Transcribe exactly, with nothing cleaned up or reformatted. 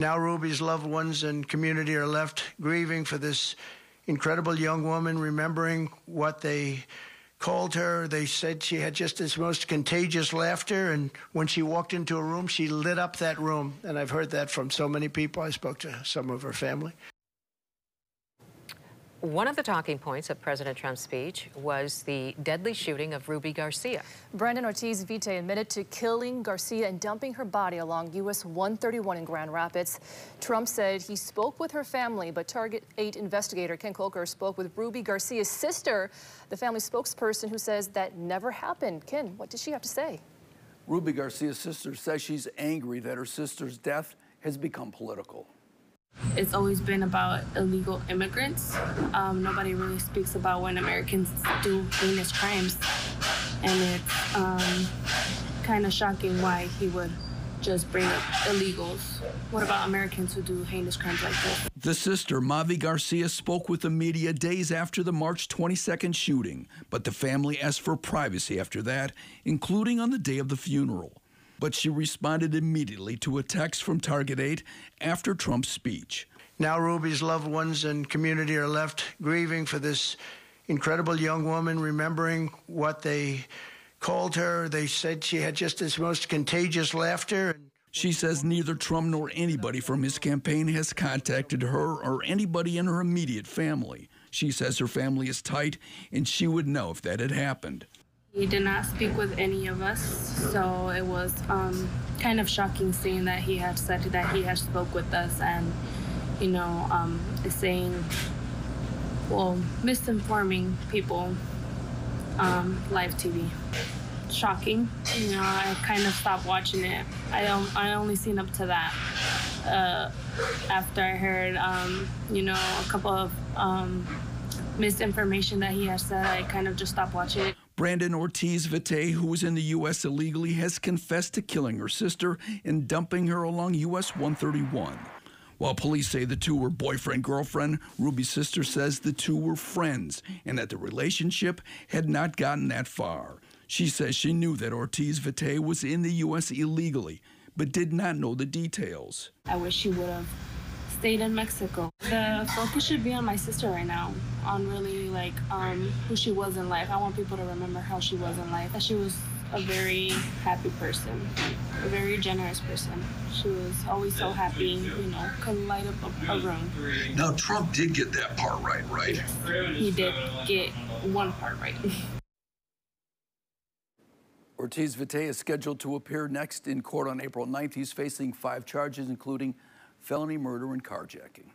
Now Ruby's loved ones and community are left grieving for this incredible young woman, remembering what they called her. They said she had just this most contagious laughter, and when she walked into a room, she lit up that room. And I've heard that from so many people. I spoke to some of her family. One of the talking points of President Trump's speech was the deadly shooting of Ruby Garcia. Brandon Ortiz-Vite admitted to killing Garcia and dumping her body along U S one thirty-one in Grand Rapids. Trump said he spoke with her family, but Target eight investigator Ken Colker spoke with Ruby Garcia's sister, the family spokesperson, who says that never happened. Ken, what did she have to say? Ruby Garcia's sister says she's angry that her sister's death has become political. It's always been about illegal immigrants. Um, nobody really speaks about when Americans do heinous crimes. And it's um, kind of shocking why he would just bring up illegals. What about Americans who do heinous crimes like this? The sister, Mavi Garcia, spoke with the media days after the March twenty-second shooting. But the family asked for privacy after that, including on the day of the funeral. But she responded immediately to a text from Target eight after Trump's speech. Now Ruby's loved ones and community are left grieving for this incredible young woman, remembering what they called her. They said she had just this most contagious laughter. She says neither Trump nor anybody from his campaign has contacted her or anybody in her immediate family. She says her family is tight, and she would know if that had happened. He did not speak with any of us, so it was um, kind of shocking seeing that he had said that he had spoke with us, and, you know, um, saying, well, misinforming people, um, live T V. Shocking. You know, I kind of stopped watching it. I, I only seen up to that uh, after I heard, um, you know, a couple of um, misinformation that he had said. I kind of just stopped watching it. Brandon Ortiz-Vite, who was in the U S illegally, has confessed to killing her sister and dumping her along U S one thirty-one. While police say the two were boyfriend-girlfriend, Ruby's sister says the two were friends and that the relationship had not gotten that far. She says she knew that Ortiz-Vite was in the U S illegally, but did not know the details. I wish she would have stayed in Mexico. The focus should be on my sister right now, on really like um, who she was in life. I want people to remember how she was in life. She was a very happy person, a very generous person. She was always so happy, you know, could light up a, a room. Now Trump did get that part right, right? Yes, he did get one part right. Ortiz-Vite is scheduled to appear next in court on April ninth. He's facing five charges, including felony murder and carjacking.